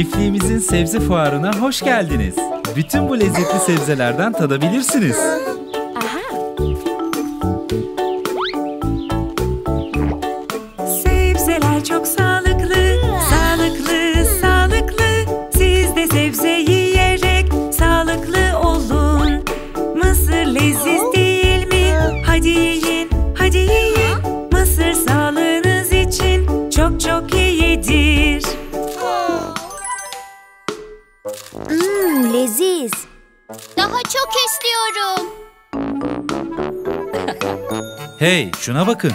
Çiftliğimizin sebze fuarına hoş geldiniz. Bütün bu lezzetli sebzelerden tadabilirsiniz. Sebzeler çok sağlıklı, sağlıklı, sağlıklı. Siz de sebze yiyerek sağlıklı olun. Mısır leziz değil mi? Hadi yiyin, hadi yiyin. Mısır sağlığınız için çok çok iyidir. Leziz. Daha çok istiyorum. Hey, şuna bakın.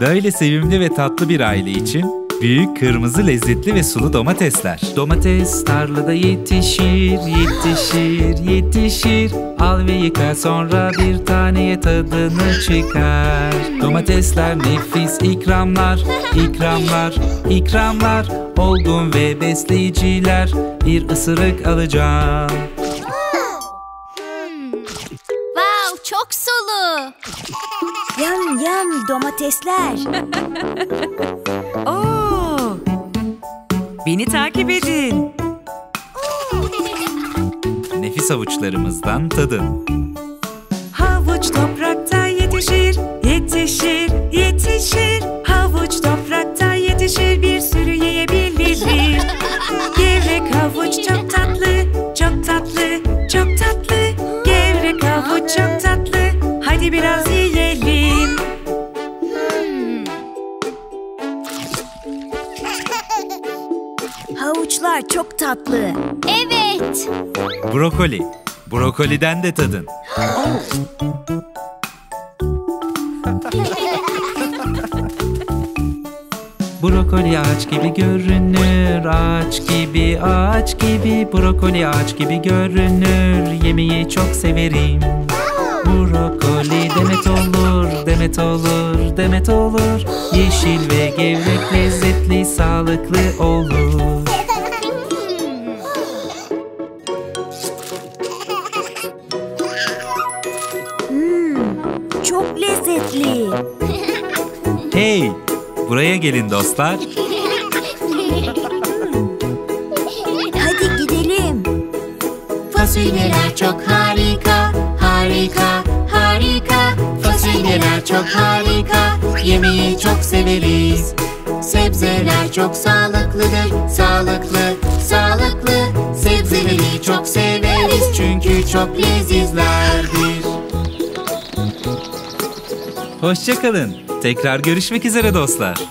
Böyle sevimli ve tatlı bir aile için büyük, kırmızı, lezzetli ve sulu domatesler. Domates tarlada yetişir, yetişir, yetişir. Al ve yıka, sonra bir taneye tadını çıkar. Domatesler nefis ikramlar, ikramlar, ikramlar. Olgun ve besleyiciler, bir ısırık alacağım. Wow, çok sulu. Yum yum domatesler. Oo, beni takip edin. Nefis havuçlarımızdan tadın. Havuç toprakta yetişir, yetişir, yetişir. Havuç toprakta yetişir, bir sürü yiyebilirim. Gevrek havuç çok tatlı, çok tatlı, çok tatlı. Gevrek havuç çok tatlı, hadi biraz yiyelim. Havuçlar çok tatlı. Evet. Brokoli. Brokoliden de tadın. Brokoli ağaç gibi görünür, ağaç gibi, ağaç gibi. Brokoli ağaç gibi görünür, yemeği çok severim. Brokoli demet olur, demet olur, demet olur. Yeşil ve gevrek, lezzetli, sağlıklı olur. Çok lezzetli. Hey! Buraya gelin dostlar. Hadi gidelim. Fasulyeler çok harika, harika, harika. Fasulyeler çok harika, yemeği çok severiz. Sebzeler çok sağlıklıdır, sağlıklı, sağlıklı. Sebzeleri çok severiz çünkü çok lezizlerdir. Hoşça kalın. Tekrar görüşmek üzere dostlar.